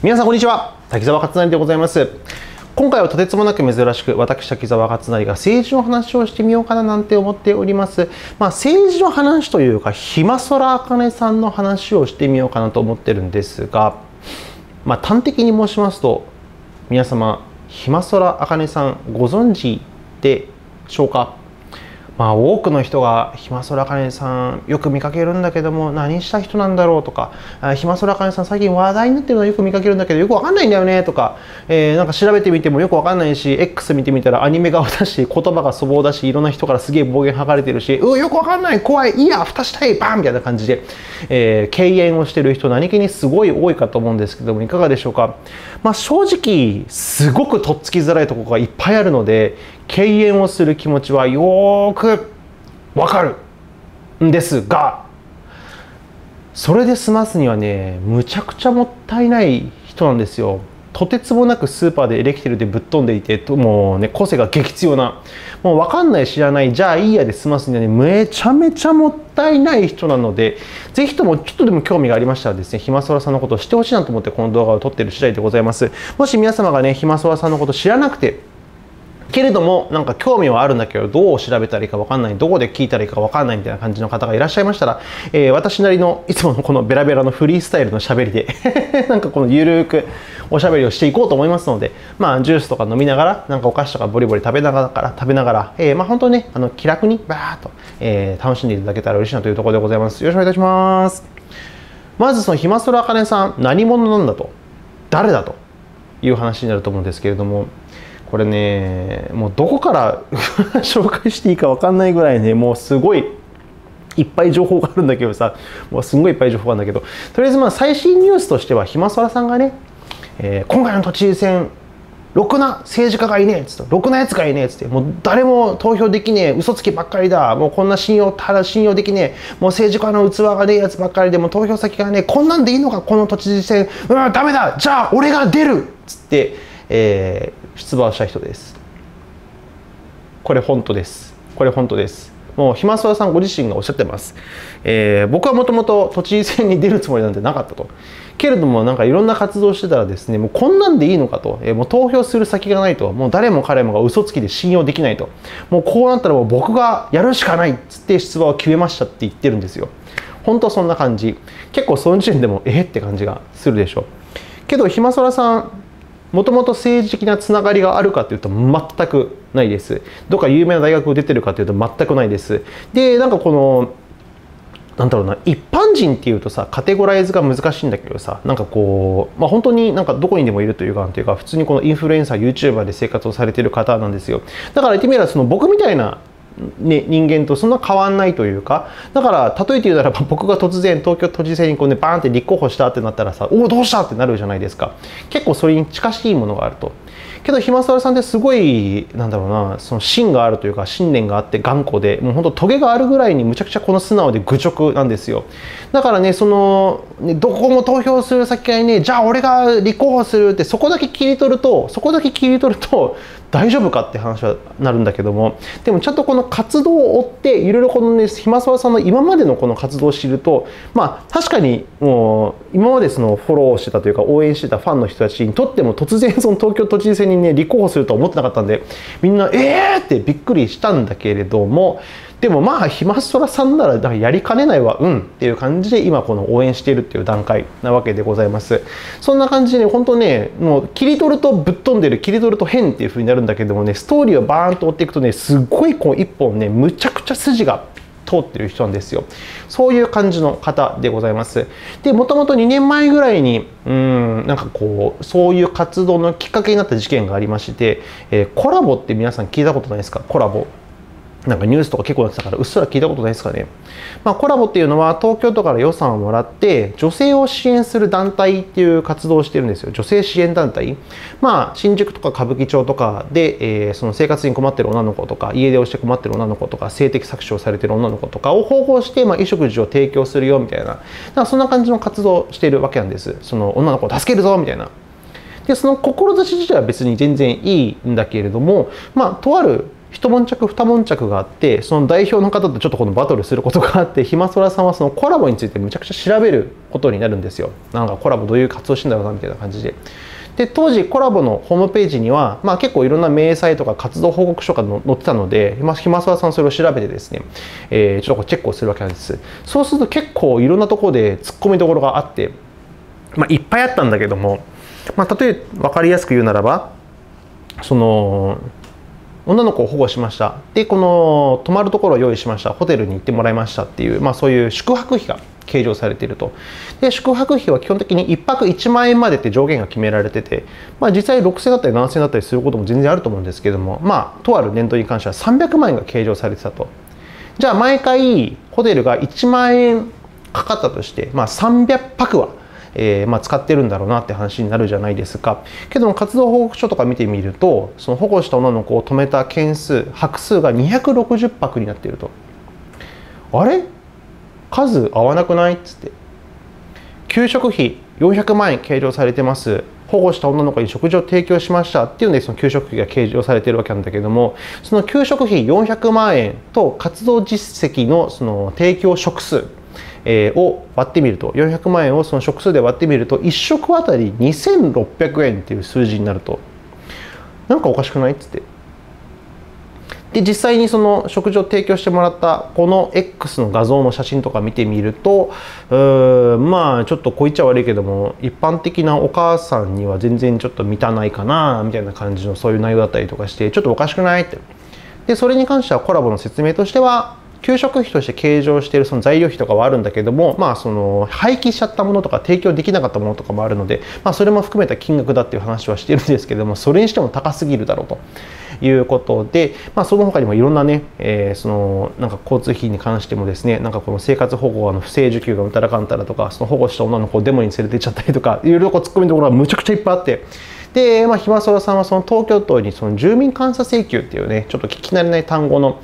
皆さんこんにちは、瀧澤克成でございます。今回はとてつもなく珍しく、私瀧澤克成が政治の話をしてみようかななんて思っております。政治の話というか、暇空茜さんの話をしてみようかなと思ってるんですが、端的に申しますと、皆様暇空茜さんご存知でしょうか？多くの人が暇空茜さんよく見かけるんだけども、何した人なんだろうとか、暇空茜さん最近話題になってるのよく見かけるんだけどよくわかんないんだよねとか、なんか調べてみてもよくわかんないし、 X 見てみたらアニメ顔だし、言葉が粗暴だし、いろんな人からすげえ暴言吐かれてるし、よくわかんない、怖い、いや蓋したい、バンみたいな感じで、敬遠をしてる人何気にすごい多いかと思うんですけども、いかがでしょうか？正直すごくとっつきづらいところがいっぱいあるので、敬遠をする気持ちはよくわかるんですが、それで済ますにはね、むちゃくちゃもったいない人なんですよ。とてつもなくスーパーでエレキテルでぶっ飛んでいて、もうね個性が激強な、もう分かんない、知らない、じゃあいいやで済ますにはね、めちゃめちゃもったいない人なので、ぜひともちょっとでも興味がありましたらですね、暇空さんのことを知ってほしいなと思ってこの動画を撮ってる次第でございます。もし皆様がね暇空さんのことを知らなくてけれども、なんか興味はあるんだけど、どう調べたらいいか分かんない、どこで聞いたらいいか分かんないみたいな感じの方がいらっしゃいましたら、私なりのいつものこのベラベラのフリースタイルのしゃべりでなんかこのゆるくおしゃべりをしていこうと思いますので、ジュースとか飲みながら、なんかお菓子とかボリボリ食べながら、本当にね、気楽にバーッと、楽しんでいただけたら嬉しいなというところでございます。よろしくお願いいたします。まずその暇空茜さん、何者なんだと、誰だという話になると思うんですけれども、これね、もうどこから紹介していいか分かんないぐらいね、もうすごいいっぱい情報があるんだけどさ、もうすんごいいっぱい情報があるんだけど、とりあえず最新ニュースとしては、暇空さんがね、今回の都知事選、ろくな政治家がいねえっつって、ろくなやつがいねえっつって、もう誰も投票できねえ、嘘つきばっかりだ、もうこんな信用できねえ、もう政治家の器がねえやつばっかりで、もう投票先がねえ、こんなんでいいのか、この都知事選、ダメだ、じゃあ俺が出るっつって、出馬をした人です。これ本当です。これ本当です。もう暇空さんご自身がおっしゃってます。僕はもともと都知事選に出るつもりなんてなかったと。けれども、なんかいろんな活動してたらですね、もうこんなんでいいのかと、もう投票する先がないと、もう誰も彼もが嘘つきで信用できないと、もうこうなったらもう僕がやるしかないっつって出馬を決めましたって言ってるんですよ。本当そんな感じ。結構その時点でもって感じがするでしょうけど、暇空さんもともと政治的なつながりがあるかというと全くないです。どっか有名な大学を出てるかというと全くないです。で、なんかこのなんだろうな、一般人っていうとさ、カテゴライズが難しいんだけどさ、なんかこう、本当になんかどこにでもいるというか、普通にこのインフルエンサー YouTuber で生活をされてる方なんですよ。だから言ってみれば、その僕みたいなね、人間とそんな変わんないというか、だから例えて言うならば、僕が突然東京都知事選にこう、バーンって立候補したってなったらさ、どうしたってなるじゃないですか。結構それに近しいものがあると。けど暇空さんってすごい、なんだろうな、その芯があるというか、信念があって頑固で、もうほんとトゲがあるぐらいにむちゃくちゃこの素直で愚直なんですよ。だからね、そのどこも投票する先がいねえ、じゃあ俺が立候補するって、そこだけ切り取ると大丈夫かって話はなるんだけども、でもちゃんとこの活動を追っていろいろこのね、暇空さんの今までのこの活動を知ると、確かにもう今までそのフォローしてたというか、応援してたファンの人たちにとっても、突然その東京都知事選にね、立候補するとは思ってなかったんで、みんなってびっくりしたんだけれども、でも暇空さんならやりかねないわっていう感じで、今この応援しているっていう段階なわけでございます。そんな感じでね、本当ね、もう切り取るとぶっ飛んでる、切り取ると変っていう風になるんだけどもね、ストーリーをバーンと追っていくとね、すっごいこう一本ね、むちゃくちゃ筋が通ってる人なんですよ。そういう感じの方でございます。で、もともと2年前ぐらいになんかこう、そういう活動のきっかけになった事件がありまして、コラボって皆さん聞いたことないですか？コラボなんかニュースとか結構なってたから、うっすら聞いたことないですかね。コラボっていうのは、東京都から予算をもらって女性を支援する団体っていう活動をしてるんですよ。女性支援団体。新宿とか歌舞伎町とかで、その生活に困ってる女の子とか、家出をして困ってる女の子とか、性的搾取をされてる女の子とかを保護して、衣食事を提供するよみたいな、そんな感じの活動をしてるわけなんです。その女の子を助けるぞみたいな。で、その志自体は別に全然いいんだけれども、とある一悶着二悶着があって、その代表の方とちょっとこのバトルすることがあって、ひまそらさんはそのコラボについてむちゃくちゃ調べることになるんですよ。なんかコラボどういう活動してんだろうなみたいな感じで。で当時コラボのホームページには、まあ、結構いろんな明細とか活動報告書が載ってたので、ひまそらさんそれを調べてですね、ちょっとチェックをするわけなんです。そうすると結構いろんなところで突っ込みどころがあって、まあ、いっぱいあったんだけども、まあ、例えば分かりやすく言うならば、その女の子を保護しました。で、この泊まるところを用意しました。ホテルに行ってもらいましたっていう、まあそういう宿泊費が計上されていると。で、宿泊費は基本的に1泊1万円までって上限が決められてて、まあ実際6000だったり7000だったりすることも全然あると思うんですけども、まあとある年度に関しては300万円が計上されてたと。じゃあ毎回ホテルが1万円かかったとして、まあ300泊は使ってるんだろうなって話になるじゃないですか。けども活動報告書とか見てみると、その保護した女の子を止めた件数泊数が260泊になっていると、あれ数合わなくないっつって、給食費400万円計上されてます、保護した女の子に食事を提供しましたっていうので、その給食費が計上されてるわけなんだけども、その給食費400万円と活動実績のその提供食数を割ってみると、400万円をその食数で割ってみると、1食あたり2600円っていう数字になると、なんかおかしくないっつって。で実際にその食事を提供してもらったこの X の画像の写真とか見てみると、まあちょっとこう言っちゃ悪いけども、一般的なお母さんには全然ちょっと満たないかなみたいな感じの、そういう内容だったりとかして、ちょっとおかしくないって。でそれに関してはコラボの説明としては、給食費として計上しているその材料費とかはあるんだけども、まあ、その廃棄しちゃったものとか提供できなかったものとかもあるので、まあ、それも含めた金額だっていう話はしてるんですけども、それにしても高すぎるだろうということで、まあ、その他にもいろんなね、そのなんか交通費に関してもですね、なんかこの生活保護の不正受給がうたらかんたらとか、その保護した女の子をデモに連れて行っちゃったりとか、いろいろこう突っ込みどころがむちゃくちゃいっぱいあって。で、まあ、ひまそらさんはその東京都にその住民監査請求っていうね、ちょっと聞き慣れない単語の、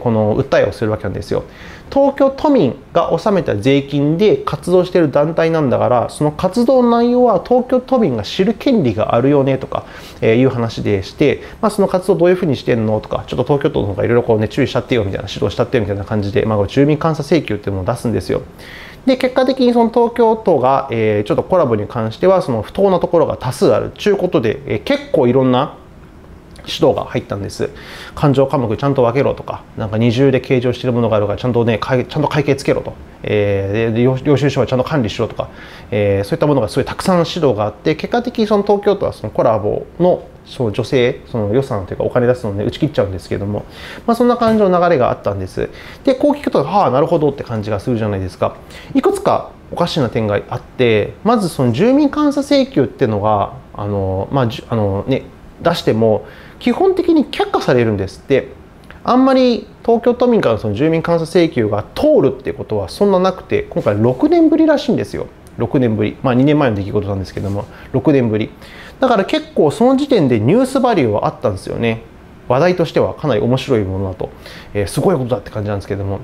この訴えをするわけなんですよ。東京都民が納めた税金で活動している団体なんだから、その活動の内容は東京都民が知る権利があるよねとかいう話でして、まあ、その活動どういうふうにしてんのとか、ちょっと東京都の方がいろいろこうね、注意しちゃってよみたいな、指導しちゃってよみたいな感じで、まあ、住民監査請求っていうものを出すんですよ。で結果的にその東京都が、ちょっとコラボに関してはその不当なところが多数あるということで、結構いろんな指導が入ったんです。勘定科目ちゃんと分けろとか、なんか二重で計上しているものがあるからちゃんとね、ちゃんと会計つけろと、領収書はちゃんと管理しろとか、そういったものがすごいたくさん指導があって、結果的にその東京都はそのコラボのその助成、その予算というかお金出すので打ち切っちゃうんですけども、まあ、そんな感じの流れがあったんです。でこう聞くと、はあなるほどって感じがするじゃないですか。いくつかおかしな点があって、まずその住民監査請求っていうのが出しても基本的に却下されるんですって。あんまり東京都民からのその住民監査請求が通るってことはそんななくて、今回6年ぶりらしいんですよ。6年ぶり、まあ、2年前の出来事なんですけども、6年ぶりだから結構その時点でニュースバリューはあったんですよね。話題としてはかなり面白いものだと、すごいことだって感じなんですけども、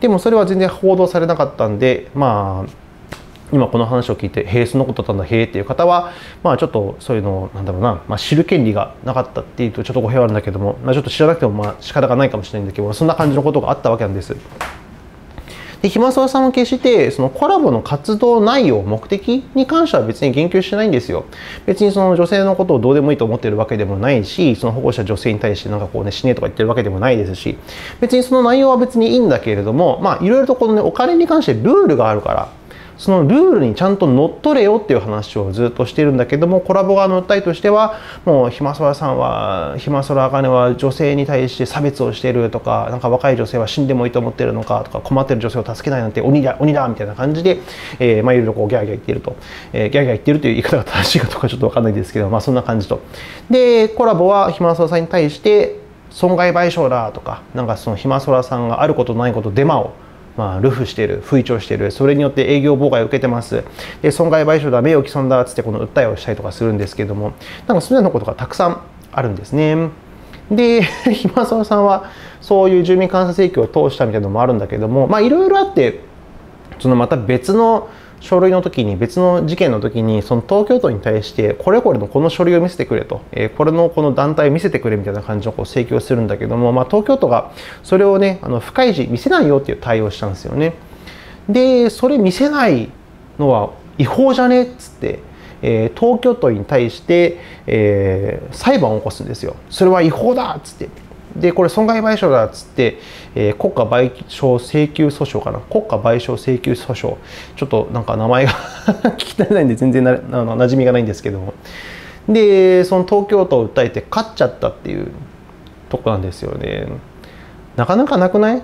でもそれは全然報道されなかったんで、まあ今この話を聞いて、へえそんなことだったんだへえっていう方は、まあちょっとそういうのをなんだろうな、まあ、知る権利がなかったっていうとちょっと語弊はあるんだけども、まあ、ちょっと知らなくてもまあ仕方がないかもしれないんだけども、そんな感じのことがあったわけなんです。でひまそらさんは決してそのコラボの活動内容目的に関しては別に言及してないんですよ。別にその女性のことをどうでもいいと思ってるわけでもないし、その保護者女性に対してなんかこうね、死ねとか言ってるわけでもないですし、別にその内容は別にいいんだけれども、まあいろいろとこのね、お金に関してルールがあるから、そのルールにちゃんと乗っ取れよっていう話をずっとしてるんだけども、コラボ側の訴えとしてはもうひまそらさんは、ひまそらあかねは女性に対して差別をしてるとか、なんか若い女性は死んでもいいと思ってるのかとか、困ってる女性を助けないなんて鬼だみたいな感じで、まあいろいろこうギャーギャー言ってると、ギャーギャー言ってるという言い方が正しいかとかちょっとわかんないですけど、まあそんな感じと。でコラボはひまそらさんに対して損害賠償だとか、なんかそのひまそらさんがあることないことデマをまあ、流布している、吹聴している、それによって営業妨害を受けてます、で損害賠償だ、名誉毀損だっつってこの訴えをしたりとかするんですけども、なんかそのようなことがたくさんあるんですね。でひまそらさんはそういう住民監査請求を通したみたいなのもあるんだけども、まあいろいろあって、そのまた別の書類の時に、別の事件の時にその東京都に対してこれこれのこの書類を見せてくれと、この団体を見せてくれみたいな感じのこう請求するんだけども、東京都がそれをね、不開示見せないよっていう対応したんですよね。でそれ見せないのは違法じゃねっつって、東京都に対して、裁判を起こすんですよ。それは違法だっつって、でこれ損害賠償だっつって、国家賠償請求訴訟かな、国家賠償請求訴訟、ちょっとなんか名前が聞き足りないんで全然馴染みがないんですけども、でその東京都を訴えて勝っちゃったっていうとこなんですよね。なかなかなくない？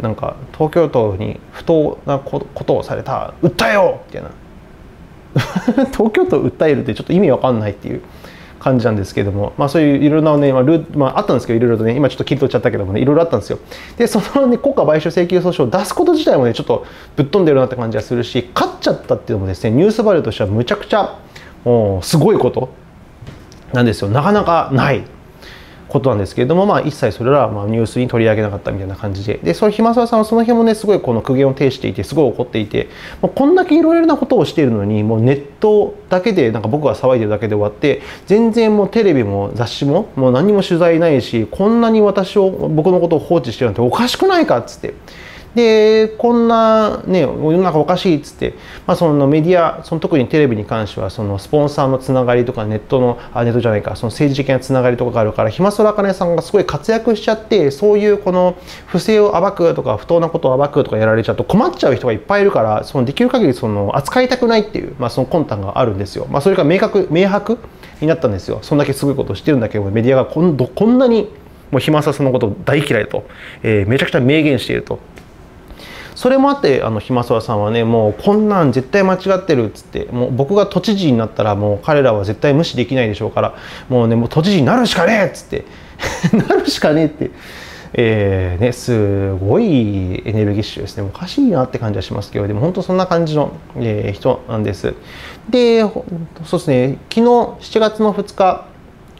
なんか東京都に不当なことをされた、訴えようみたいな東京都を訴えるってちょっと意味わかんないっていう感じなんですけども、そういういろんなね、あったんですけど、いろいろとね、今ちょっと切り取っちゃったけどもね、いろいろあったんですよ。でそのね、国家賠償請求訴訟を出すこと自体もね、ちょっとぶっ飛んでるなって感じがするし、勝っちゃったっていうのもですね、ニュースバリューとしてはむちゃくちゃもうすごいことなんですよ。なかなかないことなんですけれども、一切それらはニュースに取り上げなかったみたいな感じで、でそれ暇沢さんはその辺もね、すごいこの苦言を呈していて、すごい怒っていて、こんだけいろいろなことをしているのに、もうネットだけでなんか僕が騒いでるだけで終わって、全然もうテレビも雑誌ももう何も取材ないし、こんなに僕のことを放置してるなんておかしくないかっつって、でこんなね、世の中おかしいっつって、そのメディア、特にテレビに関してはそのスポンサーのつながりとか、ネットじゃないか、その政治的なつながりとかがあるから、暇空かねさんがすごい活躍しちゃって、そういうこの不正を暴くとか不当なことを暴くとかやられちゃうと困っちゃう人がいっぱいいるから、そのできる限りその扱いたくないっていう、その魂胆があるんですよ。それが明白になったんですよ。そんだけすごいことしてるんだけど、メディアがこんなにもう暇さんのこと大嫌いと、めちゃくちゃ明言していると。それもあって、暇沢さんはね、もうこんなん絶対間違ってるっつって、もう僕が都知事になったらもう彼らは絶対無視できないでしょうから、もうね、もう都知事になるしかねえっつってなるしかねえって、ね、すごいエネルギッシュですね。おかしいなって感じはしますけど、でも本当そんな感じの、人なんです。でそうですね、昨日7月の2日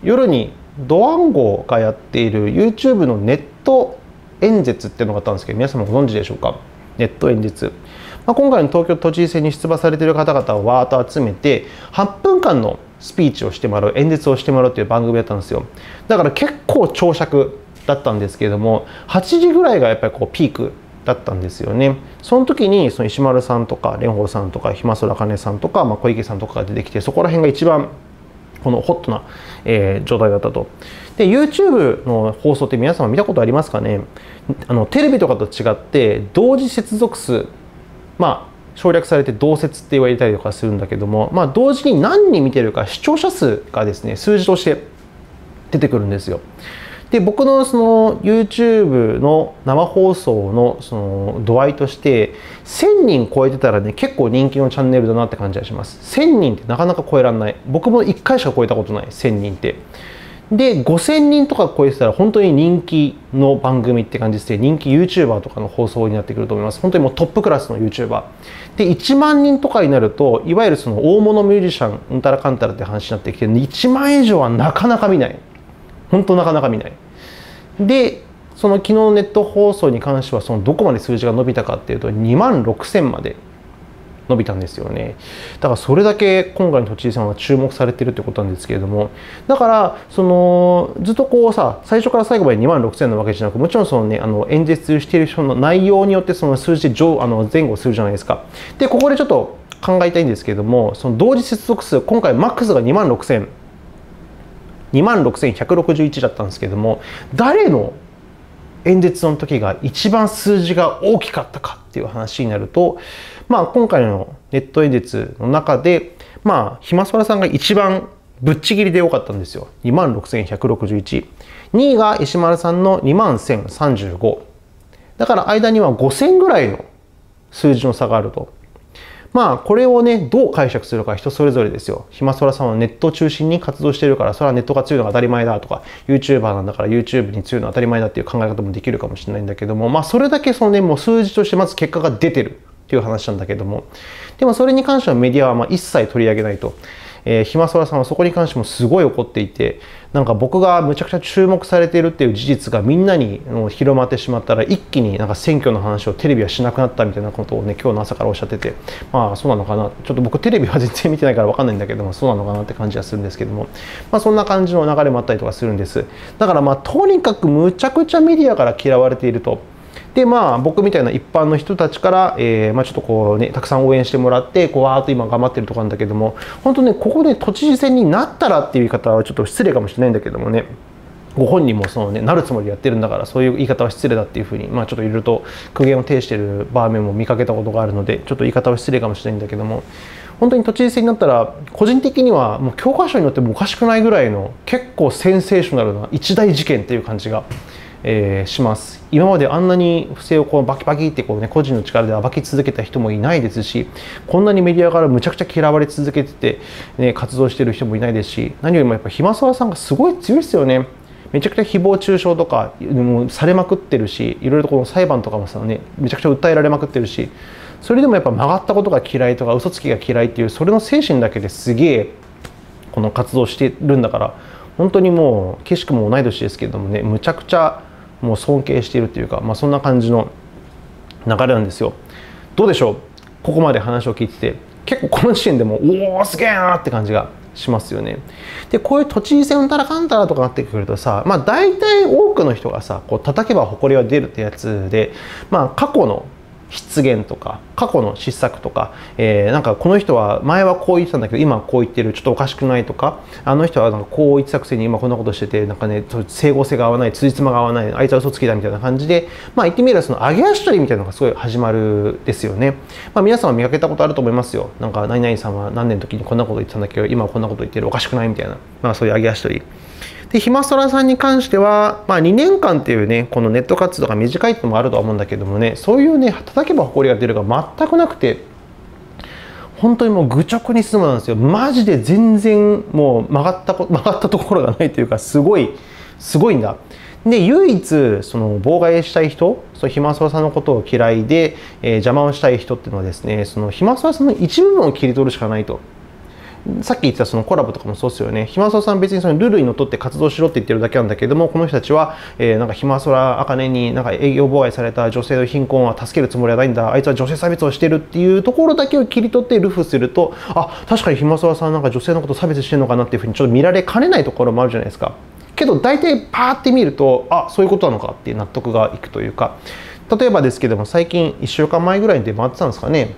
夜にドワンゴがやっている YouTube のネット演説っていうのがあったんですけど、皆様ご存知でしょうか。ネット演説、今回の東京都知事選に出馬されている方々をわーっと集めて、8分間のスピーチをしてもらう、演説をしてもらうという番組だったんですよ。だから結構長尺だったんですけれども、8時ぐらいがやっぱりこうピークだったんですよね。その時にその石丸さんとか蓮舫さんとか暇空かねさんとか、小池さんとかが出てきて、そこら辺が一番このホットな、状態だったと。で YouTube の放送って皆様見たことありますかね。テレビとかと違って同時接続数、省略されて同接って言われたりとかするんだけども、同時に何人見てるか、視聴者数がですね、数字として出てくるんですよ。で僕のその YouTube の生放送のその度合いとして、1000人超えてたらね、結構人気のチャンネルだなって感じがします。1000人ってなかなか超えらんない。僕も1回しか超えたことない、1000人って。で5000人とか超えてたら本当に人気の番組って感じで、人気 YouTuber とかの放送になってくると思います。本当にもうトップクラスの YouTuber で、1万人とかになると、いわゆるその大物ミュージシャンうんたらかんたらって話になってきて、1万以上はなかなか見ない、本当なかなか見ない。でその昨日のネット放送に関しては、そのどこまで数字が伸びたかっていうと、2万6000まで伸びたんですよね。だからそれだけ今回の都知事さんは注目されてるってことなんですけれども、だからそのずっとこうさ、最初から最後まで2万6000なわけじゃなく、もちろんそのね、演説している人の内容によってその数字で前後するじゃないですか。でここでちょっと考えたいんですけれども、その同時接続数、今回マックスが2万6161だったんですけども、誰の演説の時が一番数字が大きかったかっていう話になると、今回のネット演説の中で、暇空さんが一番ぶっちぎりで多かったんですよ。2万6161。2位が石丸さんの2万1035。だから間には5000ぐらいの数字の差があると。これをね、どう解釈するか人それぞれですよ。暇空さんはネットを中心に活動してるから、それはネットが強いのが当たり前だとか、 YouTuber なんだから YouTube に強いのは当たり前だっていう考え方もできるかもしれないんだけども、それだけそのね、もう数字としてまず結果が出てるっていう話なんだけども、でもそれに関してはメディアは一切取り上げないと。暇空さんはそこに関してもすごい怒っていて、なんか僕がむちゃくちゃ注目されているっていう事実がみんなに広まってしまったら、一気になんか選挙の話をテレビはしなくなったみたいなことをね、今日の朝からおっしゃってて、まあそうなのかな、ちょっと僕テレビは全然見てないから分かんないんだけども、そうなのかなって感じはするんですけども、まあそんな感じの流れもあったりとかするんです。だからまあとにかくむちゃくちゃメディアから嫌われていると。でまあ、僕みたいな一般の人たちから、まあ、ちょっとこうね、たくさん応援してもらってこうわーっと今頑張ってるところなんだけども、本当ね、ここで都知事選になったらっていう言い方はちょっと失礼かもしれないんだけどもね、ご本人もその、ね、なるつもりでやってるんだから、そういう言い方は失礼だっていうふうに、まあ、ちょっといろいろと苦言を呈している場面も見かけたことがあるので、ちょっと言い方は失礼かもしれないんだけども、本当に都知事選になったら個人的にはもう教科書によってもおかしくないぐらいの結構センセーショナルな一大事件っていう感じが。します。今まであんなに不正をこうバキバキってこう、ね、個人の力で暴き続けた人もいないですし、こんなにメディアからむちゃくちゃ嫌われ続けてて、ね、活動してる人もいないですし、何よりもやっぱ暇空さんがすごい強いですよね。めちゃくちゃ誹謗中傷とかもうされまくってるし、いろいろとこの裁判とかもさ、ね、めちゃくちゃ訴えられまくってるし、それでもやっぱ曲がったことが嫌いとか嘘つきが嫌いっていう、それの精神だけですげえこの活動してるんだから、本当にもう岸君も同い年ですけれどもね、むちゃくちゃもう尊敬しているというか、まあ、そんな感じの流れなんですよ。どうでしょう、ここまで話を聞いてて結構この時点でもおおすげえなって感じがしますよね。でこういう都知事選うんたらかんたらとかなってくるとさ、まあ、大体多くの人がさこう叩けば埃は出るってやつで、まあ、過去の失言とか過去の失策とか、なんかこの人は前はこう言ってたんだけど今はこう言ってる、ちょっとおかしくないとか、あの人はなんかこう言ってたくせに今こんなことしてて、なんかね整合性が合わない、つじつまが合わない、あいつは嘘つきだみたいな感じで、まあ言ってみればその上げ足取りみたいなのがすごい始まるですよね。まあ皆さんは見かけたことあると思いますよ。なんか何々さんは何年の時にこんなこと言ってたんだけど今はこんなこと言ってる、おかしくないみたいな、まあそういう上げ足取りで、暇空さんに関しては、まあ、2年間っていうね、このネット活動が短いってのもあるとは思うんだけどもね、そういうね、叩けば埃が出るが全くなくて、本当にもう愚直に素直なんですよ。マジで全然もう曲がったところがないというか、すごいんだ。で唯一その妨害したい人、その暇空さんのことを嫌いで、邪魔をしたい人っていうのはですね、その暇空さんの一部分を切り取るしかないと。さっき言ってたそのコラボとかもそうですよね。暇空さん別にそのルールにのっとって活動しろって言ってるだけなんだけども、この人たちは、なんか暇空茜になんか営業妨害された女性の貧困は助けるつもりはないんだ、あいつは女性差別をしてるっていうところだけを切り取ってルフすると、あ、確かに暇空さんなんか女性のこと差別してるのかなっていうふうにちょっと見られかねないところもあるじゃないですか。けど大体パーって見ると、あ、そういうことなのかって納得がいくというか。例えばですけども、最近1週間前ぐらいに出回ってたんですかね、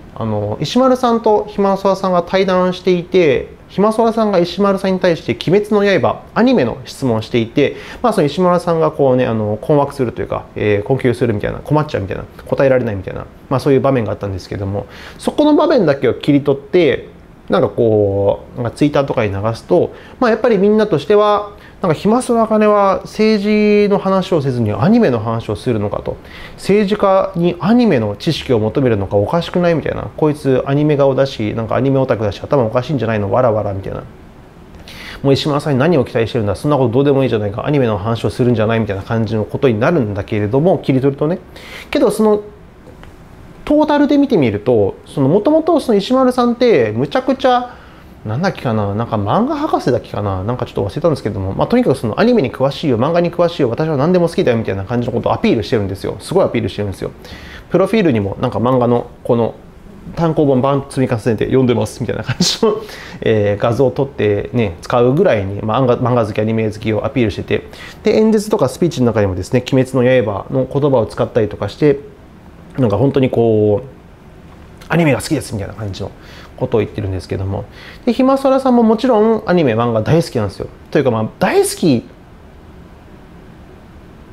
石丸さんと暇空さんが対談していて、暇空さんが石丸さんに対して「鬼滅の刃」アニメの質問をしていて、まあ、その石丸さんがこう、ね、困惑するというか、困窮するみたいな、困っちゃうみたいな、答えられないみたいな、まあ、そういう場面があったんですけども、そこの場面だけを切り取ってなんかこうなんかツイッターとかに流すと、まあ、やっぱりみんなとしてはなんか暇空茜は政治の話をせずにアニメの話をするのかと、政治家にアニメの知識を求めるのかおかしくないみたいな、こいつアニメ顔だしなんかアニメオタクだし頭おかしいんじゃないの、わらわらみたいな、もう石丸さんに何を期待してるんだ、そんなことどうでもいいじゃないか、アニメの話をするんじゃないみたいな感じのことになるんだけれども、切り取るとね。けどそのトータルで見てみると、もともと石丸さんってむちゃくちゃなんだっけかな、なんか漫画博士だっけかな、なんかちょっと忘れたんですけども、まあ、とにかくそのアニメに詳しいよ、漫画に詳しいよ、私は何でも好きだよみたいな感じのことをアピールしてるんですよ。すごいアピールしてるんですよ。プロフィールにもなんか漫画のこの単行本版積み重ねて読んでますみたいな感じの画像を撮って、ね、使うぐらいに、まあ、漫画好きアニメ好きをアピールしてて、で演説とかスピーチの中にもですね「鬼滅の刃」の言葉を使ったりとかして、なんか本当にこうアニメが好きですみたいな感じのことを言ってるんですけども、で暇空さんももちろんアニメ漫画大好きなんですよ。というかまあ大好き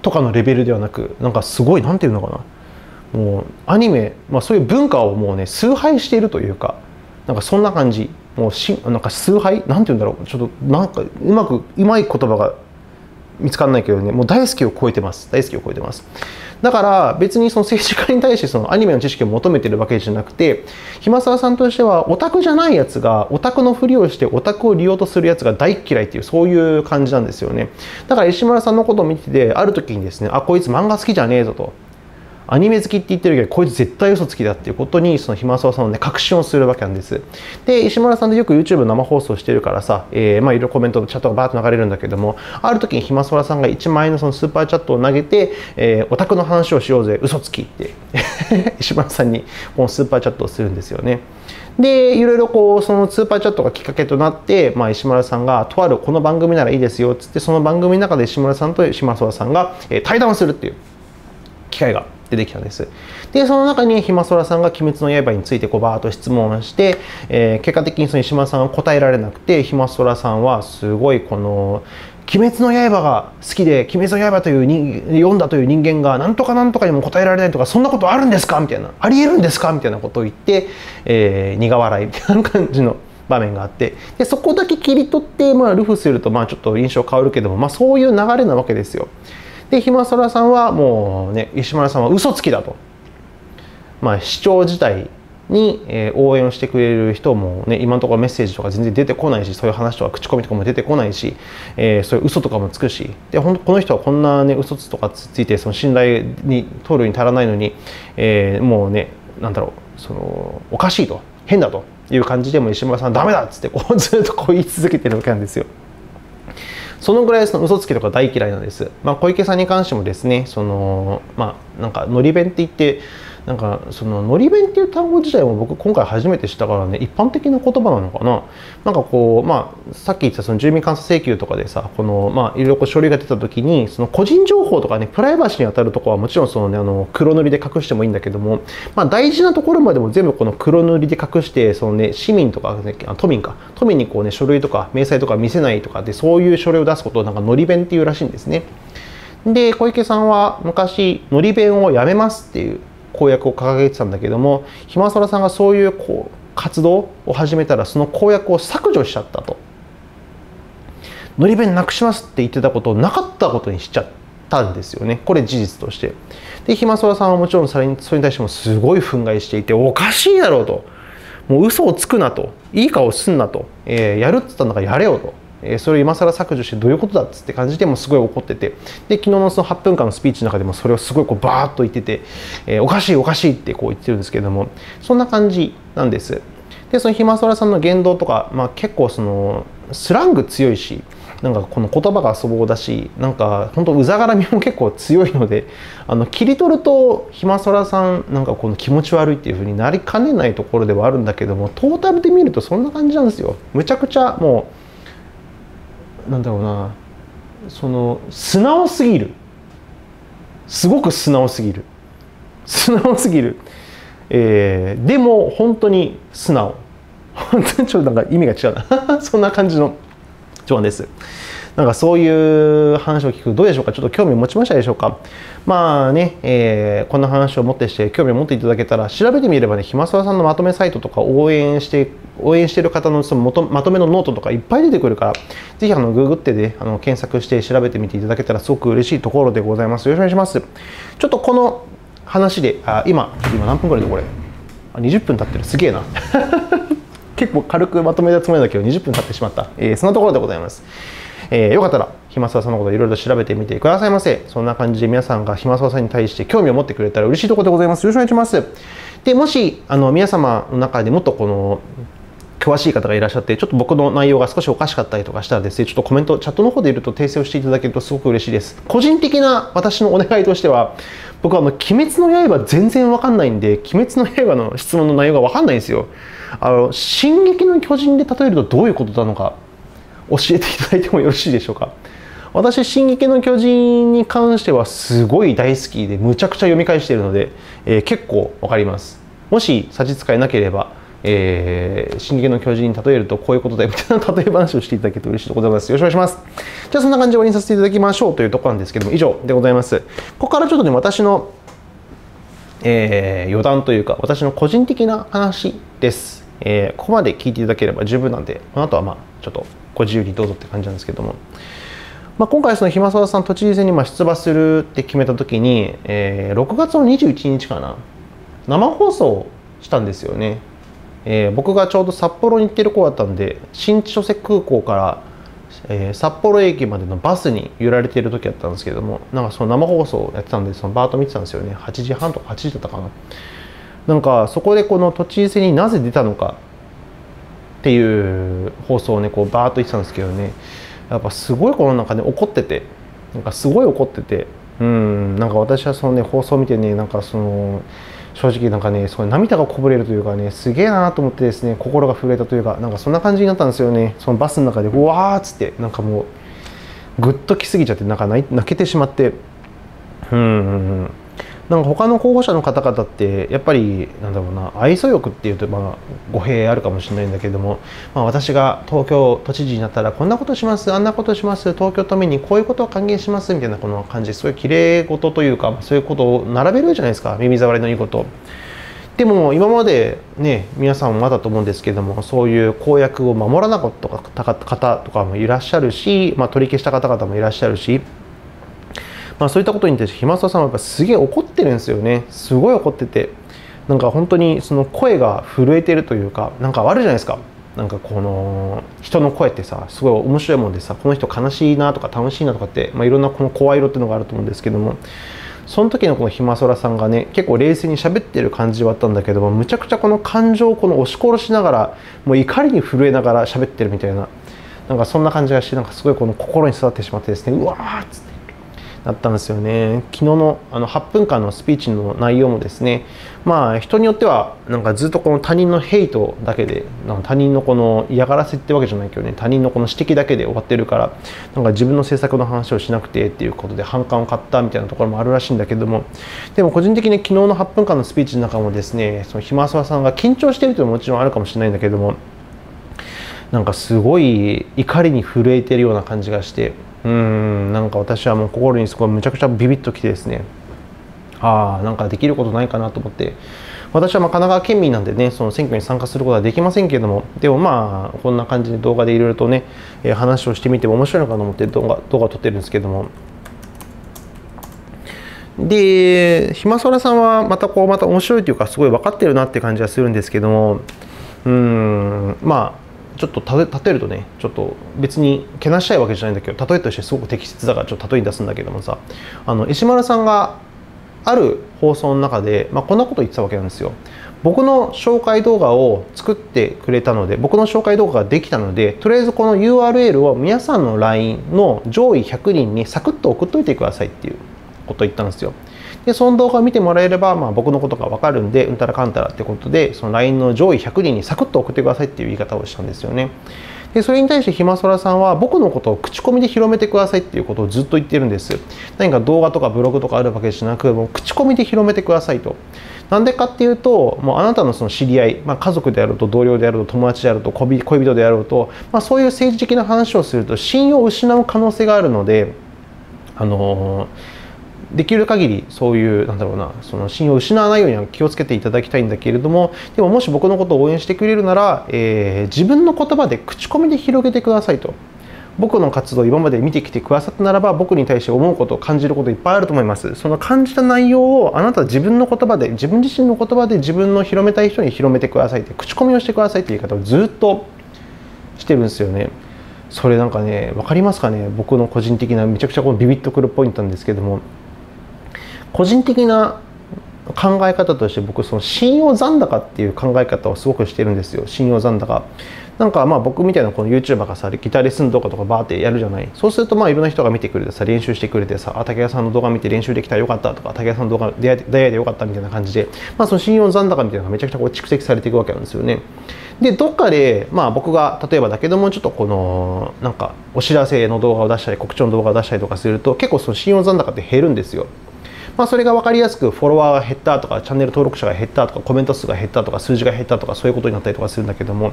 とかのレベルではなく、なんかすごいなんていうのかな、もうアニメ、まあ、そういう文化をもうね崇拝しているというか、なんかそんな感じ、もうなんか崇拝なんていうんだろう、ちょっとなんかうまい言葉が見つからないけどね、もう大好きを超えてます。大好きを超えてます。だから別にその政治家に対してそのアニメの知識を求めてるわけじゃなくて、暇空さんとしてはオタクじゃないやつがオタクのふりをしてオタクを利用とするやつが大嫌いっていう、そういう感じなんですよね。だから石丸さんのことを見てて、ある時にですね、あ、こいつ漫画好きじゃねえぞと。アニメ好きって言ってるけどこいつ絶対嘘つきだっていうことにその暇沢さんはね確信をするわけなんです。で石村さんでよく YouTube 生放送してるからさ、まあいろいろコメントチャットがバーッと流れるんだけども、ある時に暇沢さんが1万円のそのスーパーチャットを投げて「オタクの話をしようぜ嘘つき」って石村さんにこのスーパーチャットをするんですよね。でいろいろこうそのスーパーチャットがきっかけとなって、まあ、石村さんがとあるこの番組ならいいですよっつってその番組の中で石村さんと島空さんが対談をするっていう機会が出てきたんです。でその中に暇空さんが「鬼滅の刃」についてこうバーッと質問をして、結果的にその石村さんは答えられなくて暇空さんはすごいこの「鬼滅の刃」が好きで「鬼滅の刃」という読んだという人間がなんとかなんとかにも答えられないとかそんなことあるんですかみたいなありえるんですかみたいなことを言って、苦笑いみたいな感じの場面があって、でそこだけ切り取って、まあ、ルフするとまあちょっと印象変わるけども、まあ、そういう流れなわけですよ。で暇空さんはもうね石村さんは嘘つきだと、まあ、市長自体に応援をしてくれる人も、ね、今のところメッセージとか全然出てこないしそういう話とか口コミとかも出てこないし、そういう嘘とかもつくしでこの人はこんな、ね、嘘つとかついてその信頼に取るに足らないのに、もうねなんだろうそのおかしいと変だという感じでも石村さんダメだっつってこうずっとこう言い続けてるわけなんですよ。そのぐらいその嘘つきとか大嫌いなんです。まあ、小池さんに関してもですね、そのまあなんかのり弁って言ってなんかそののり弁っていう単語自体も僕今回初めて知ったからね一般的な言葉なのかな。なんかこうまあさっき言ったその住民監査請求とかでさこのまあいろいろこう書類が出た時にその個人情報とかねプライバシーにあたるとこはもちろんそのね黒塗りで隠してもいいんだけども、まあ、大事なところまでも全部この黒塗りで隠してそのね市民とか、ね、都民にこうね書類とか明細とか見せないとかでそういう書類を出すことをなんかのり弁っていうらしいんですね。で小池さんは昔のり弁をやめますっていう公約を掲げてたんだけども暇空さんがそういうこう活動を始めたらその公約を削除しちゃったと。のり弁なくしますって言ってたことをなかったことにしちゃったんですよね。これ事実としてで暇空さんはもちろんそれに対してもすごい憤慨していておかしいだろうともう嘘をつくなといい顔すんなと、やるって言ったんだからやれよと。それを今更削除してどういうことだっつって感じでもうすごい怒っててで昨日のその8分間のスピーチの中でもそれをすごいこうバーッと言ってて、おかしいおかしいってこう言ってるんですけれどもそんな感じなんです。でその暇空さんの言動とか、まあ、結構そのスラング強いしなんかこの言葉が粗暴だしなんか本当うざがらみも結構強いので切り取ると暇空さんなんかこの気持ち悪いっていう風になりかねないところではあるんだけどもトータルで見るとそんな感じなんですよ。むちゃくちゃもうなんだろうなその素直すぎるすごく素直すぎる、でも本当に素直本当にちょっとなんか意味が違うなそんな感じの序盤です。なんかそういう話を聞くとどうでしょうか。ちょっと興味を持ちましたでしょうか。まあね、こんな話をもってして興味を持っていただけたら調べてみればね暇沢さんのまとめサイトとか応援してる方のそのまとめのノートとかいっぱい出てくるからぜひググってで検索して調べてみていただけたらすごく嬉しいところでございます。よろしくお願いします。ちょっとこの話で今何分ぐらいだこれ20分経ってるすげえな結構軽くまとめたつもりだけど20分経ってしまった、そんなところでございます。よかったら暇沢さんのこといろいろ調べてみてくださいませ。そんな感じで皆さんが暇沢さんに対して興味を持ってくれたら嬉しいところでございます。よろしくお願いします。でもし皆様の中でもっとこの詳しい方がいらっしゃってちょっと僕の内容が少しおかしかったりとかしたらですねちょっとコメントチャットの方でいると訂正をしていただけるとすごく嬉しいです。個人的な私のお願いとしては僕は「鬼滅の刃」全然わかんないんで「鬼滅の刃」の質問の内容がわかんないんですよ。「進撃の巨人」で例えるとどういうことなのか教えていただいてもよろしいでしょうか。私「進撃の巨人」に関してはすごい大好きでむちゃくちゃ読み返しているので、結構わかります。もし差し支えなければ進撃の巨人に例えるとこういうことだよみたいな例え話をしていただけると嬉しいとございます。よろしくお願いします。じゃあそんな感じで終わりにさせていただきましょうというところなんですけども以上でございます。ここからちょっとね私の、余談というか私の個人的な話です。ここまで聞いていただければ十分なんでこの後はまあちょっとご自由にどうぞって感じなんですけども。まあ、今回、暇沢さん都知事選に出馬するって決めたときに、6月の21日かな生放送したんですよね。僕がちょうど札幌に行ってる子だったんで新千歳空港から札幌駅までのバスに揺られている時だったんですけども、なんかその生放送やってたんで、そのバーッと見てたんですよね。8時半とか8時だったかな。なんかそこでこの都知事選になぜ出たのかっていう放送をね、こうバーッと言ってたんですけどね、やっぱすごいこの中で怒ってて、なんかすごい怒ってて、なんか私はそのね放送を見てね、なんかその正直なんかね、その涙がこぼれるというかね、すげえなーと思ってですね、心が震えたというか、なんかそんな感じになったんですよね。そのバスの中でうわーっつって、なんかもうぐっときすぎちゃって、なんか泣けてしまって、なんか他の候補者の方々ってやっぱりなんだろうな、愛想よくっていうとまあ語弊あるかもしれないんだけれども、まあ、私が東京都知事になったらこんなことします、あんなことします、東京都民にこういうことを還元しますみたいな、この感じ、そういうきれい事というか、そういうことを並べるじゃないですか、耳障りのいいこと。でも今までね、皆さんもまだと思うんですけれども、そういう公約を守らなかった方とかもいらっしゃるし、まあ、取り消した方々もいらっしゃるし。まあそういったことに対して瀧澤さんはやっぱすげえ怒ってるんですよね。すごい怒ってて、なんか本当にその声が震えてるというか、なんかあるじゃないですか。なんかこの人の声ってさ、すごい面白いもんでさ、この人悲しいなとか楽しいなとかって、まあ、いろんなこの声色っていうのがあると思うんですけども、その時のこの瀧澤さんがね、結構冷静に喋ってる感じはあったんだけども、むちゃくちゃこの感情をこの押し殺しながら、もう怒りに震えながら喋ってるみたいな、なんかそんな感じがして、なんかすごいこの心に刺さってしまってですね、うわーっつってだったんですよね。昨日の8分間のスピーチの内容もですね、まあ人によってはなんかずっとこの他人のヘイトだけで、なんか他人のこの嫌がらせってわけじゃないけどね、他人のこの指摘だけで終わってるから、なんか自分の政策の話をしなくてっていうことで反感を買ったみたいなところもあるらしいんだけども、でも個人的に昨日の8分間のスピーチの中もですね、その瀧澤さんが緊張しているというのももちろんあるかもしれないんだけども、なんかすごい怒りに震えてるような感じがして、なんか私はもう心にすごいむちゃくちゃビビッときてですね、ああなんかできることないかなと思って、私はまあ神奈川県民なんでね、その選挙に参加することはできませんけれども、でもまあこんな感じで動画でいろいろとね話をしてみても面白いのかなと思って動画を撮ってるんですけども、で瀧澤さんはまたこうまた面白いというか、すごい分かってるなって感じはするんですけども、まあちょっと例えるとね、ちょっと別にけなしたいわけじゃないんだけど、例えとしてすごく適切だからちょっと例えに出すんだけどもさ、石丸さんがある放送の中で、まあ、こんなこと言ってたわけなんですよ。僕の紹介動画を作ってくれたので、僕の紹介動画ができたので、とりあえずこの URL を皆さんの LINE の上位100人にサクッと送っといてくださいっていうことを言ったんですよ。でその動画を見てもらえれば、まあ、僕のことが分かるんで、うんたらかんたらってことで、その LINE の上位100人にサクッと送ってくださいっていう言い方をしたんですよね。でそれに対して瀧澤さんは僕のことを口コミで広めてくださいっていうことをずっと言ってるんです。何か動画とかブログとかあるわけじゃなく、もう口コミで広めてくださいと。なんでかっていうと、もうあなたのその知り合い、まあ、家族であろうと同僚であろうと友達であろうと恋人であろうと、まあ、そういう政治的な話をすると信用を失う可能性があるので、できる限りそういうなんだろうな、その信用を失わないようには気をつけていただきたいんだけれども、でももし僕のことを応援してくれるなら、自分の言葉で口コミで広げてくださいと。僕の活動を今まで見てきてくださったならば、僕に対して思うことを感じることいっぱいあると思います。その感じた内容をあなた自分の言葉で、自分自身の言葉で自分の広めたい人に広めてくださいって、口コミをしてくださいっていう言い方をずっとしてるんですよね。それなんかね、分かりますかね。僕の個人的なめちゃくちゃこのビビッとくるポイントなんですけども、個人的な考え方として、僕その信用残高っていう考え方をすごくしてるんですよ。信用残高なんか、まあ僕みたいなこの YouTuber がさ、ギターレッスン動画とかバーってやるじゃない。そうするとまあいろんな人が見てくれてさ、練習してくれてさ、あ、瀧澤さんの動画見て練習できたらよかったとか、瀧澤さんの動画出会いでよかったみたいな感じで、まあその信用残高みたいなのがめちゃくちゃこう蓄積されていくわけなんですよね。でどっかでまあ僕が例えばだけども、ちょっとこのなんかお知らせの動画を出したり告知の動画を出したりとかすると、結構その信用残高って減るんですよ。まあそれが分かりやすくフォロワーが減ったとか、チャンネル登録者が減ったとか、コメント数が減ったとか、数字が減ったとか、そういうことになったりとかするんだけども、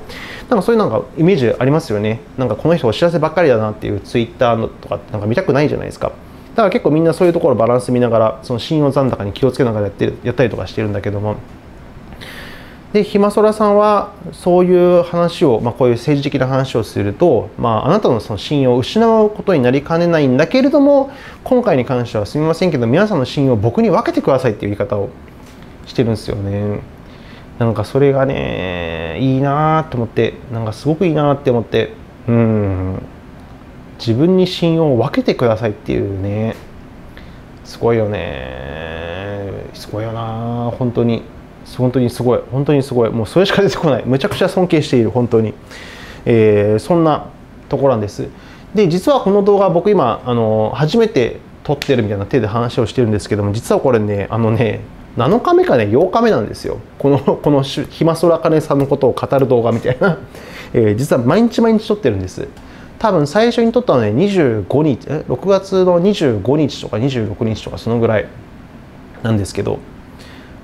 なんかそういうなんかイメージありますよね。なんかこの人お知らせばっかりだなっていうツイッターのとかなんか見たくないじゃないですか。だから結構みんなそういうところバランス見ながら、その信用残高に気をつけながらやったりとかしてるんだけども、で瀧澤さんはそういう話を、まあ、こういう政治的な話をすると、まあ、あなたのその信用を失うことになりかねないんだけれども、今回に関してはすみませんけど皆さんの信用を僕に分けてくださいっていう言い方をしてるんですよね。なんかそれがねいいなと思って、なんかすごくいいなって思って、自分に心音を分けてくださいっていうね、すごいよね、すごいよな、本当に本当にすごい、本当にすごい、もうそれしか出てこない、むちゃくちゃ尊敬している、本当に、そんなところなんです。で、実はこの動画僕今初めて撮ってるみたいな手で話をしてるんですけども、実はこれね7日目かね8日目なんですよ、この暇空かねさんのことを語る動画みたいな実は毎日毎日撮ってるんです。多分最初に撮ったのはね25日、6月の25日とか26日とかそのぐらいなんですけど、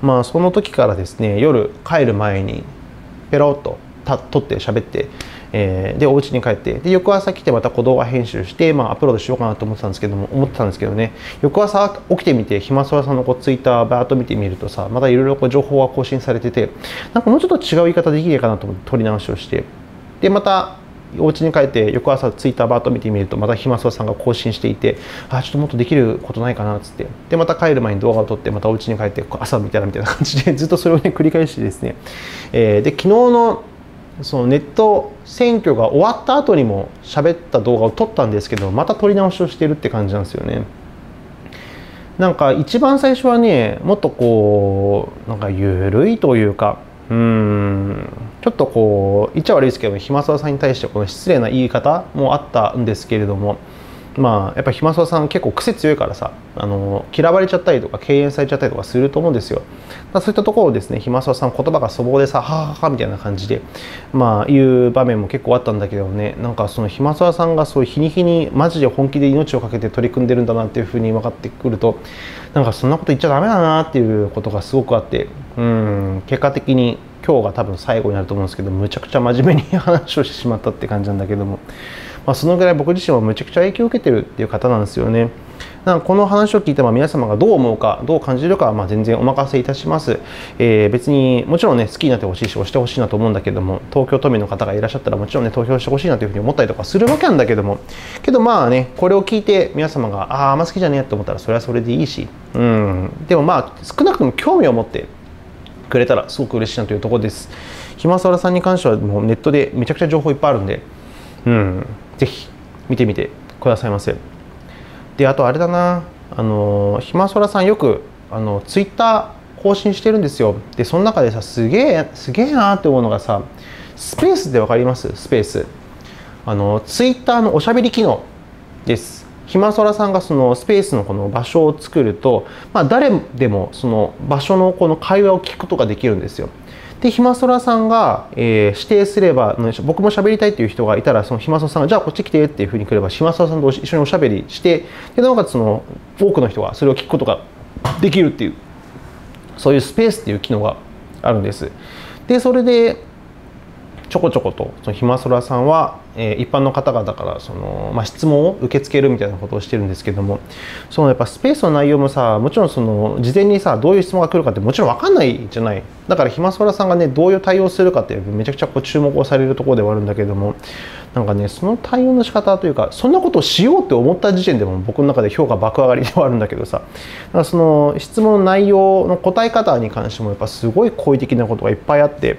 まあその時からですね、夜帰る前にペロッと撮って喋って、でお家に帰って、で翌朝来てまた動画編集して、まあ、アップロードしようかなと思ってたんですけどね、翌朝起きてみて暇空さんのツイッターバーッと見てみるとさ、またいろいろ情報が更新されてて、なんかもうちょっと違う言い方できないかなと思って撮り直しをして、でまたお家に帰って翌朝ツイッターバーッと見てみるとまた暇空さんが更新していて、あちょっともっとできることないかなっつって、でまた帰る前に動画を撮って、またお家に帰って朝見たらみたいな感じでずっとそれをね繰り返してですね、で昨日のそのネット選挙が終わった後にも喋った動画を撮ったんですけど、また撮り直しをしてるって感じなんですよね。なんか一番最初はね、もっとこうなんか緩いというか、ちょっとこう言っちゃ悪いですけど、暇空さんに対してこの失礼な言い方もあったんですけれども、まあやっぱ暇空さん結構癖強いからさ、嫌われちゃったりとか敬遠されちゃったりとかすると思うんですよ。そういったところをですね、暇空さん言葉が粗暴でさ、はははみたいな感じでまあいう場面も結構あったんだけどね、なんかその暇空さんがそういう日に日にマジで本気で命をかけて取り組んでるんだなっていうふうに分かってくると、なんかそんなこと言っちゃダメだなっていうことがすごくあって、結果的に今日が多分最後になると思うんですけど、むちゃくちゃ真面目に話をしてしまったって感じなんだけども。まあそのぐらい僕自身はむちゃくちゃ影響を受けてるっていう方なんですよね。なんかこの話を聞いて皆様がどう思うかどう感じるかはまあ全然お任せいたします。別にもちろんね好きになってほしいし押してほしいなと思うんだけども、東京都民の方がいらっしゃったらもちろんね投票してほしいなというふうに思ったりとかするわけなんだけども、けどまあねこれを聞いて皆様があんま好きじゃねえと思ったらそれはそれでいいし、でもまあ少なくとも興味を持ってくれたらすごく嬉しいなというところです。暇空さんに関してはもうネットでめちゃくちゃ情報いっぱいあるんで、ぜひ見てみてくださいませ。で、あとあれだな、暇空さんよくツイッター更新してるんですよ。で、その中でさ、すげえなーって思うのがさ、スペースでわかります?スペース。ツイッターのおしゃべり機能です。暇空さんがそのスペースのこの場所を作ると、まあ、誰でもその場所のこの会話を聞くことができるんですよ。で、暇空さんが、指定すれば、僕も喋りたいという人がいたら、その暇空さんが、じゃあこっち来てっていうふうに来れば、暇空さんと一緒におしゃべりして、でなおかつその多くの人がそれを聞くことができるっていう、そういうスペースっていう機能があるんです。で、それで、ちょこちょこと、その暇空さんは、一般の方々からその、質問を受け付けるみたいなことをしてるんですけども、そのやっぱスペースの内容もさ、もちろんその事前にさどういう質問が来るかってもちろん分かんないじゃない。だから暇空さんがねどういう対応するかってめちゃくちゃこう注目をされるところではあるんだけども、なんかねその対応の仕方というか、そんなことをしようって思った時点でも僕の中で評価爆上がりではあるんだけどさ、だからその質問の内容の答え方に関してもやっぱすごい好意的なことがいっぱいあって、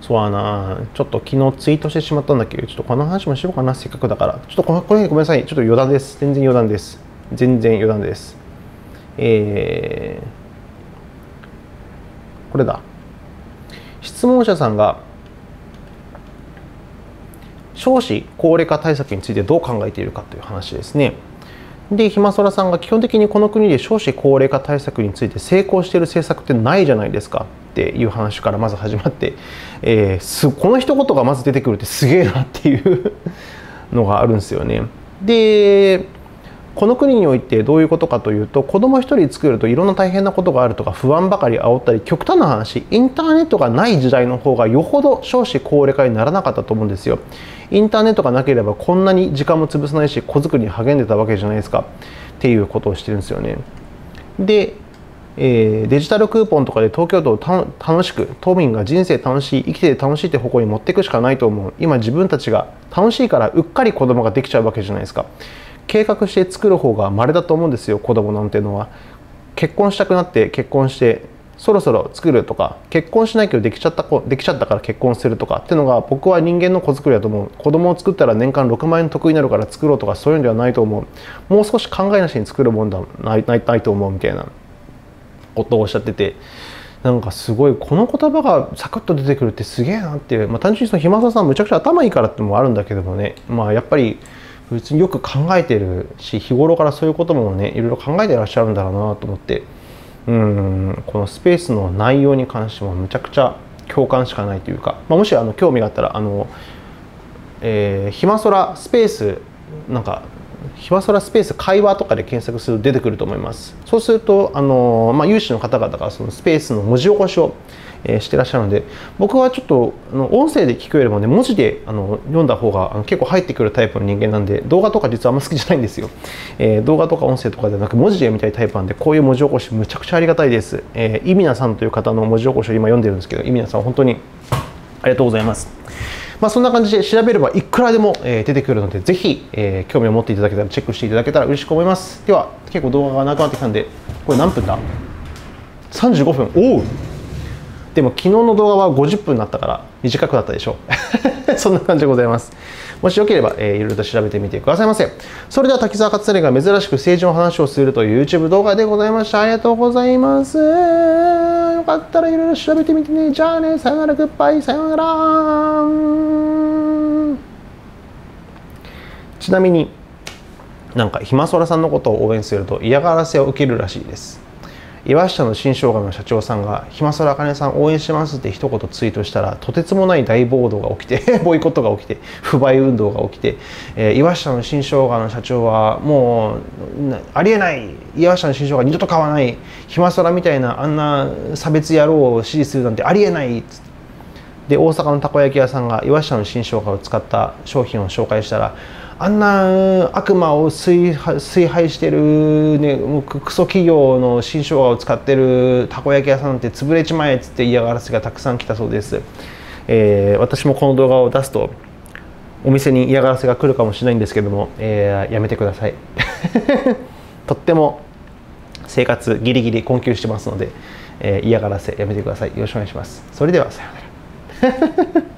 そうだな、ちょっと昨日ツイートしてしまったんだけど、ちょっとこの話もしようかな、せっかくだから。ちょっとこの辺ごめんなさい、ちょっと余談です。全然余談です。これだ。質問者さんが、少子高齢化対策についてどう考えているかという話ですね。で、暇空さんが基本的にこの国で少子高齢化対策について成功している政策ってないじゃないですか。っていう話からまず始まって、この一言がまず出てくるってすげえなっていうのがあるんですよね。で、この国においてどういうことかというと、子供一人作るといろんな大変なことがあるとか、不安ばかり煽ったり、極端な話、インターネットがない時代の方がよほど少子高齢化にならなかったと思うんですよ。インターネットがなければこんなに時間も潰さないし、子作りに励んでたわけじゃないですかっていうことをしてるんですよね。で、デジタルクーポンとかで東京都を楽しく、都民が人生楽しい、生きて楽しいって方向に持っていくしかないと思う。今自分たちが楽しいからうっかり子供ができちゃうわけじゃないですか。計画して作る方が稀だと思うんですよ、子供なんてのは。結婚したくなって結婚して、そろそろ作るとか、結婚しないけどできちゃったから結婚するとかっていうのが、僕は人間の子作りだと思う。子供を作ったら年間6万円得になるから作ろうとか、そういうんではないと思う。もう少し考えなしに作るもんだないと思うみたいなことをおっしゃってて、なんかすごいこの言葉がサクッと出てくるってすげえなっていう、まあ、単純にその暇沢さんむちゃくちゃ頭いいからってのもあるんだけどもね、まあやっぱり別によく考えてるし、日頃からそういうこともねいろいろ考えてらっしゃるんだろうなと思って、このスペースの内容に関してもむちゃくちゃ共感しかないというか、まあ、もし興味があったら暇空スペースなんか暇空スペース会話とかで検索すると出てくると思います。そうするとまあ、有志の方々がそのスペースの文字起こしをしてらっしゃるので、僕はちょっと音声で聞くよりもね、文字で読んだ方が結構入ってくるタイプの人間なんで、動画とか実はあんま好きじゃないんですよ。動画とか音声とかではなく文字で読みたいタイプなんで、こういう文字起こしむちゃくちゃありがたいです。イミナさんという方の文字起こしを今読んでるんですけど、イミナさん本当にありがとうございます。まあ、そんな感じで調べればいくらでも出てくるので、ぜひ興味を持っていただけたらチェックしていただけたら嬉しく思います。では結構動画が長くなってきたんで、これ何分だ?35分。おう、でも昨日の動画は50分だったから短くなったでしょうそんな感じでございます。もしよければ、いろいろと調べてみてくださいませ。それでは瀧澤克成が珍しく政治の話をするという YouTube 動画でございました。ありがとうございます。よかったらいろいろ調べてみてね。じゃあね、さよなら、グッバイ、さよなら。ちなみになんか暇空さんのことを応援すると嫌がらせを受けるらしいです。岩下の新生姜の社長さんが「ひまそらあかねさん応援します」って一言ツイートしたら、とてつもない大暴動が起きてボイコットが起きて不買運動が起きて、岩下の新生姜の社長はもうありえない、岩下の新生姜二度と買わない、ひまそらみたいなあんな差別野郎を支持するなんてありえないっつって、で大阪のたこ焼き屋さんが岩下の新生姜を使った商品を紹介したら、あんな悪魔を崇拝してる、ね、もうクソ企業の新生姜を使ってるたこ焼き屋さんなんて潰れちまえっつって嫌がらせがたくさん来たそうです。私もこの動画を出すとお店に嫌がらせが来るかもしれないんですけども、やめてくださいとっても生活ギリギリ困窮してますので、嫌がらせやめてください。よろしくお願いします。それではさようなら